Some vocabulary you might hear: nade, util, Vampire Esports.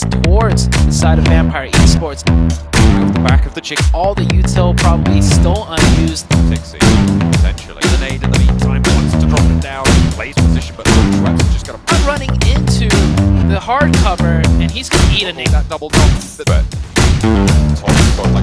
grenades towards the side of Vampire Esports. Off the back of the chick, all the util probably still unused. 60, potentially. Grenade in the meantime, wants to drop it down, plays position, but just got a... running into the hard cover, and he's going to eat a nade. That double drop, but...